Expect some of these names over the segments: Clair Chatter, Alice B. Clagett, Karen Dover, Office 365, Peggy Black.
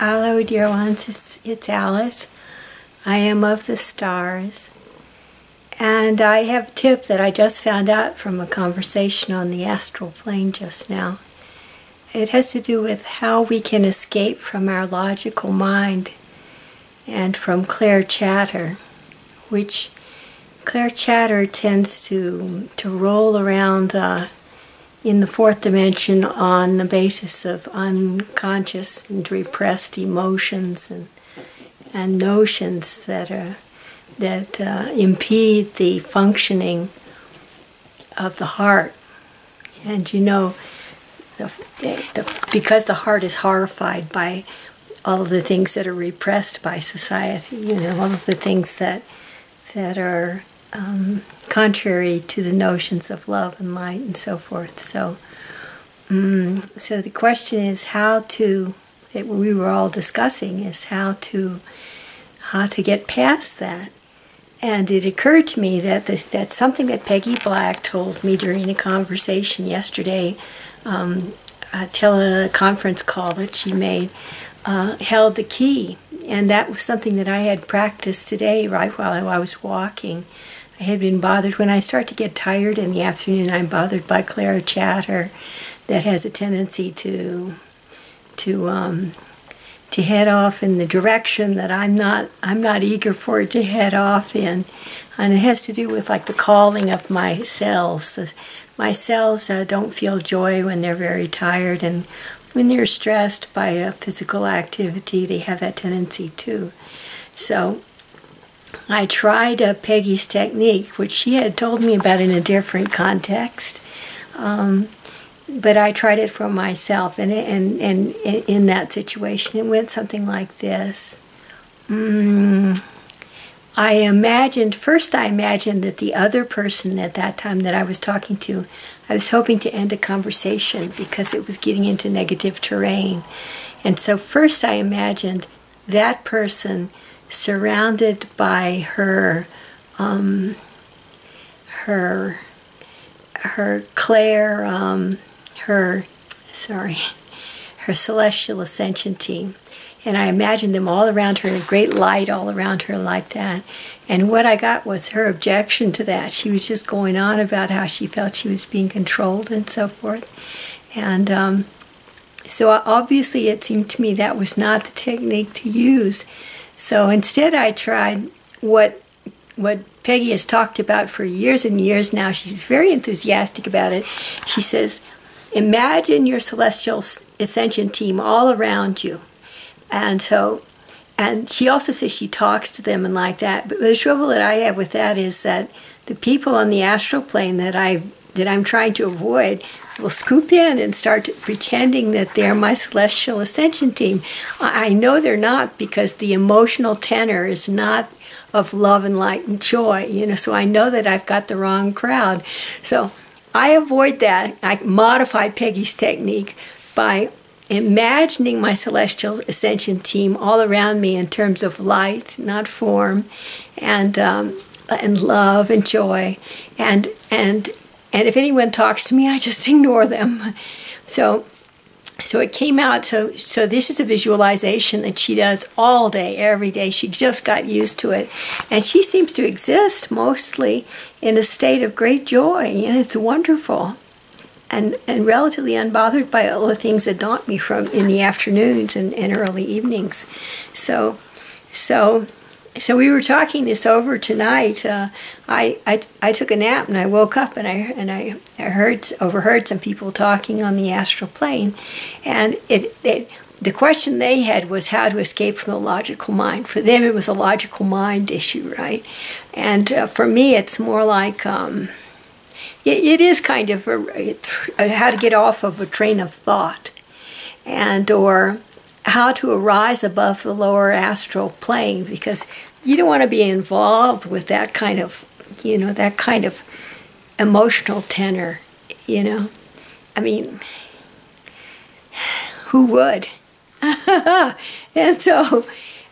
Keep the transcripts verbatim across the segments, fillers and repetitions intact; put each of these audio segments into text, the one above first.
Hello dear ones, it's, it's Alice. I am of the stars. And I have a tip that I just found out from a conversation on the astral plane just now. It has to do with how we can escape from our logical mind and from Claire Chatter, which Claire Chatter tends to, to roll around uh, in the fourth dimension on the basis of unconscious and repressed emotions and, and notions that, are, that uh, impede the functioning of the heart. And you know, the, the, because the heart is horrified by all of the things that are repressed by society, you know, all of the things that, that are Um, contrary to the notions of love and light and so forth. So, um, so the question is how to, that we were all discussing, is how to, how to get past that. And it occurred to me that the, that something that Peggy Black told me during a conversation yesterday, um, a teleconference call that she made, uh, held the key. And that was something that I had practiced today, right while I was walking. I had been bothered. When I start to get tired in the afternoon, I'm bothered by Claire Chatter that has a tendency to to um, to head off in the direction that I'm not I'm not eager for it to head off in. And it has to do with like the calling of my cells. The, my cells uh, don't feel joy when they're very tired, and when they're stressed by a physical activity, they have that tendency too. So I tried uh, Peggy's technique, which she had told me about in a different context, um, but I tried it for myself, and, and, and, and in that situation it went something like this. Mm, I imagined, first I imagined that the other person at that time that I was talking to, I was hoping to end a conversation because it was getting into negative terrain. And so first I imagined that person surrounded by her, um, her, her Claire, um, her, sorry, her celestial ascension team. And I imagined them all around her, a great light all around her like that. And what I got was her objection to that. She was just going on about how she felt she was being controlled and so forth. And um, so obviously it seemed to me that was not the technique to use. So instead I tried what, what Peggy has talked about for years and years now. She's very enthusiastic about it. She says, imagine your celestial ascension team all around you. And so, and she also says she talks to them and like that. But the trouble that I have with that is that the people on the astral plane that I that I'm trying to avoid will scoop in and start pretending that they're my celestial ascension team. I know they're not, because the emotional tenor is not of love and light and joy, you know. So I know that I've got the wrong crowd. So I avoid that. I modify Peggy's technique by imagining my celestial ascension team all around me in terms of light, not form, and um, and love and joy, and and and if anyone talks to me, I just ignore them. So so it came out. So so this is a visualization that she does all day, every day. She just got used to it, and she seems to exist mostly in a state of great joy, and it's wonderful. And, and relatively unbothered by all the things that daunt me from in the afternoons and, and early evenings. So, so, so we were talking this over tonight. Uh, I, I I took a nap and I woke up and I and I, I heard overheard some people talking on the astral plane, and it, it the question they had was how to escape from the logical mind. For them, it was a logical mind issue, right? And uh, for me, it's more like. Um, It is kind of a, how to get off of a train of thought, and or how to arise above the lower astral plane, because you don't want to be involved with that kind of, you know, that kind of emotional tenor, you know. I mean, who would? and so,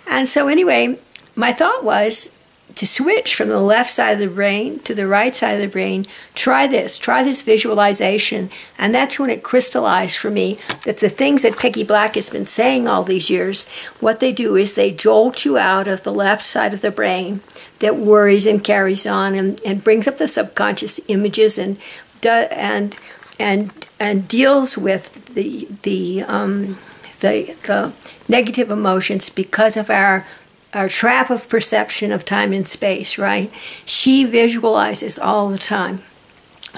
and so anyway, my thought was to switch from the left side of the brain to the right side of the brain, try this, try this visualization. And that's when it crystallized for me that the things that Peggy Black has been saying all these years, what they do is they jolt you out of the left side of the brain that worries and carries on and, and brings up the subconscious images and and and and deals with the the um, the, the negative emotions because of our our trap of perception of time and space, right? She visualizes all the time.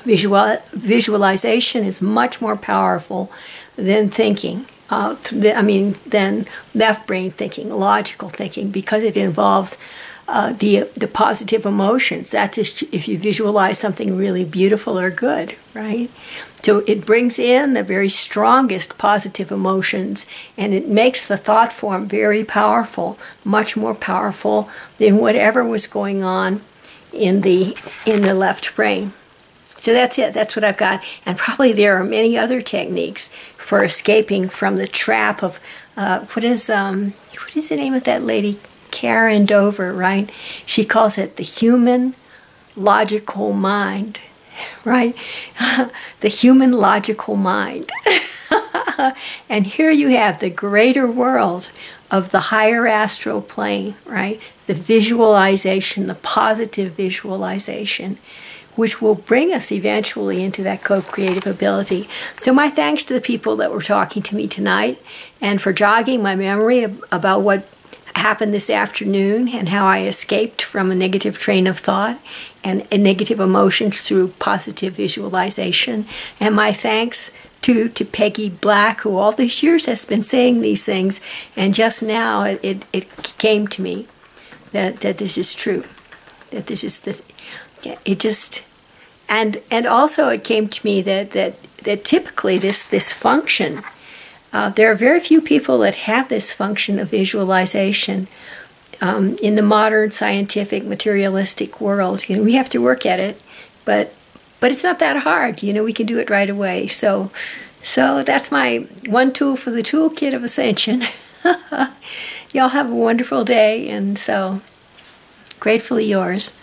Visual, visualization is much more powerful than thinking. Uh, th I mean, than left brain thinking, logical thinking, because it involves uh, the the positive emotions. That's if you visualize something really beautiful or good, right? So it brings in the very strongest positive emotions, and it makes the thought form very powerful, much more powerful than whatever was going on in the in the left brain. So that's it. That's what I've got. And probably there are many other techniques for escaping from the trap of uh, what is um, what is the name of that lady? Karen Dover, right? She calls it the human logical mind. Right? The human logical mind. And here you have the greater world of the higher astral plane, right? The visualization, the positive visualization, which will bring us eventually into that co-creative ability. So my thanks to the people that were talking to me tonight and for jogging my memory about what happened this afternoon and how I escaped from a negative train of thought and negative emotions through positive visualization. And my thanks to, to Peggy Black, who all these years has been saying these things, and just now it, it, it came to me that, that this is true, that this is the, it just, and and also it came to me that, that, that typically this, this function, Uh, there are very few people that have this function of visualization um, in the modern scientific materialistic world. You know, we have to work at it, but but it's not that hard. You know, we can do it right away. So so that's my one tool for the toolkit of ascension. Y'all have a wonderful day, and so gratefully yours.